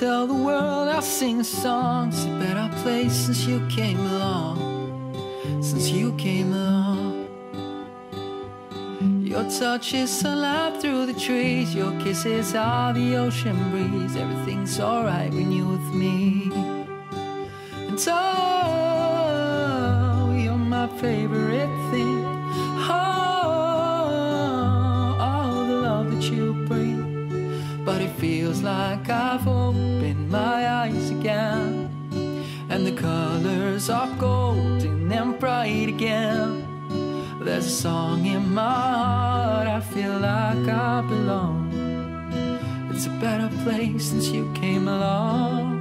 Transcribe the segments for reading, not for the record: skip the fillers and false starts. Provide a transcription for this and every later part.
tell the world I'll sing a song. It's a better place since you came along, since you came along. Your touch is sunlight through the trees, your kisses are the ocean breeze. Everything's alright when you're with me. And oh, you're my favorite thing. Oh, all the love that you bring. But it feels like I've opened my eyes again, and the colors are golden and bright again. There's a song in my heart, I feel like I belong. It's a better place since you came along.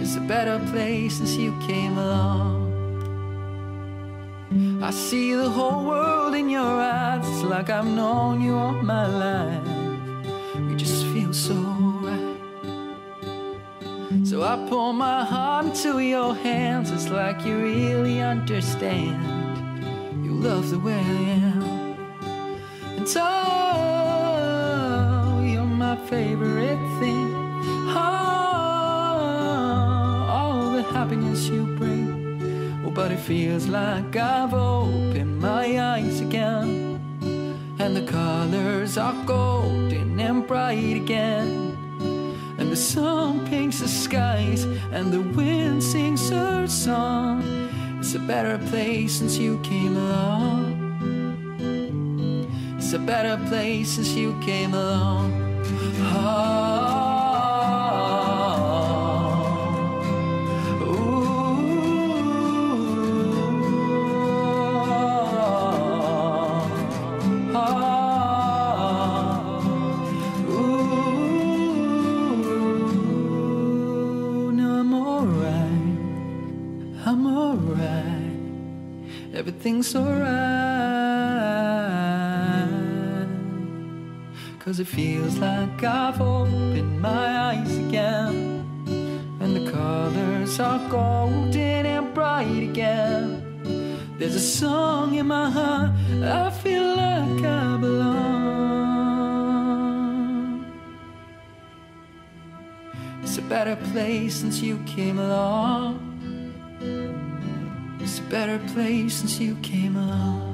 It's a better place since you came along. I see the whole world in your eyes, it's like I've known you all my life. You just feel so right. So I pour my heart into your hands, it's like you really understand. You love the way I am. And oh, you're my favorite thing. Oh, all the happiness you bring. Oh, but it feels like I've opened my eyes again, and the colors are golden and bright again. And the sun paints the skies, and the wind sings her song. It's a better place since you came along. It's a better place since you came along. Oh. Everything's alright, 'cause it feels like I've opened my eyes again, and the colors are golden and bright again. There's a song in my heart, I feel like I belong. It's a better place since you came along. It's a better place since you came along.